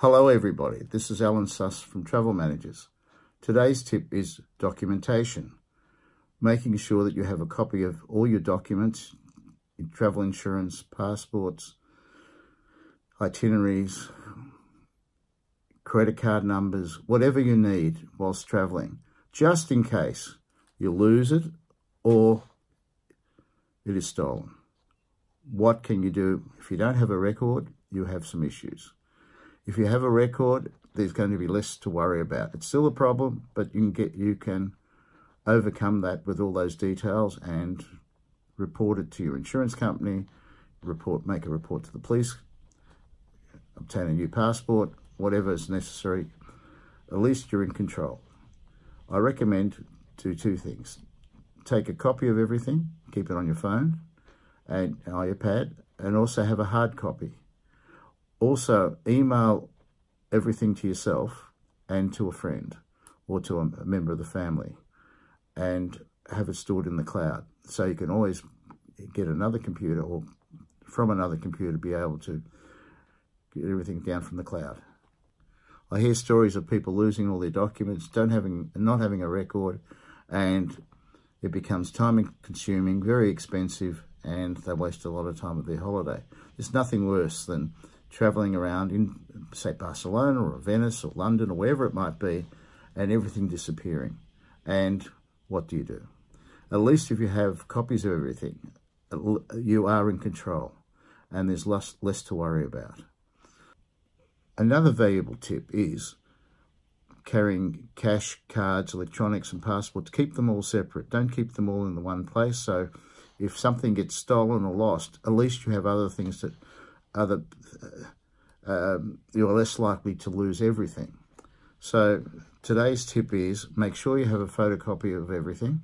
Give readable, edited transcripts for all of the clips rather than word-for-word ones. Hello everybody, this is Alan Suss from Travel Managers. Today's tip is documentation. Making sure that you have a copy of all your documents, your travel insurance, passports, itineraries, credit card numbers, whatever you need whilst traveling, just in case you lose it or it is stolen. What can you do? If you don't have a record, you have some issues. If you have a record, there's going to be less to worry about. It's still a problem, but you can overcome that with all those details and report it to your insurance company, make a report to the police, obtain a new passport, whatever is necessary. At least you're in control. I recommend do two things. Take a copy of everything, keep it on your phone and iPad, and also have a hard copy. Also, email everything to yourself and to a friend or to a member of the family and have it stored in the cloud. So you can always get another computer or from another computer be able to get everything down from the cloud. I hear stories of people losing all their documents, not having a record, and it becomes time consuming, very expensive, and they waste a lot of time of their holiday. There's nothing worse than traveling around in, say, Barcelona or Venice or London or wherever it might be, and everything disappearing. And what do? At least if you have copies of everything, you are in control and there's less to worry about. Another valuable tip is carrying cash, cards, electronics and passports. Keep them all separate. Don't keep them all in the one place. So if something gets stolen or lost, at least you have other things that you're less likely to lose everything. So today's tip is make sure you have a photocopy of everything.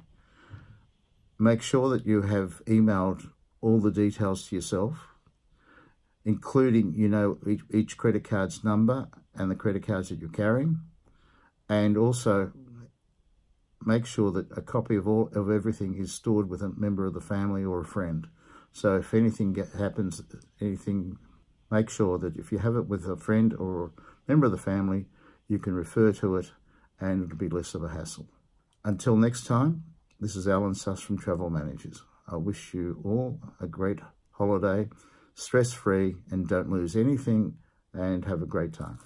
Make sure that you have emailed all the details to yourself, including, you know, each credit card's number and the credit cards that you're carrying. And also make sure that a copy of everything is stored with a member of the family or a friend. So if anything happens, make sure that if you have it with a friend or a member of the family, you can refer to it and it'll be less of a hassle. Until next time, this is Alan Suss from Travel Managers. I wish you all a great holiday, stress-free, and don't lose anything, and have a great time.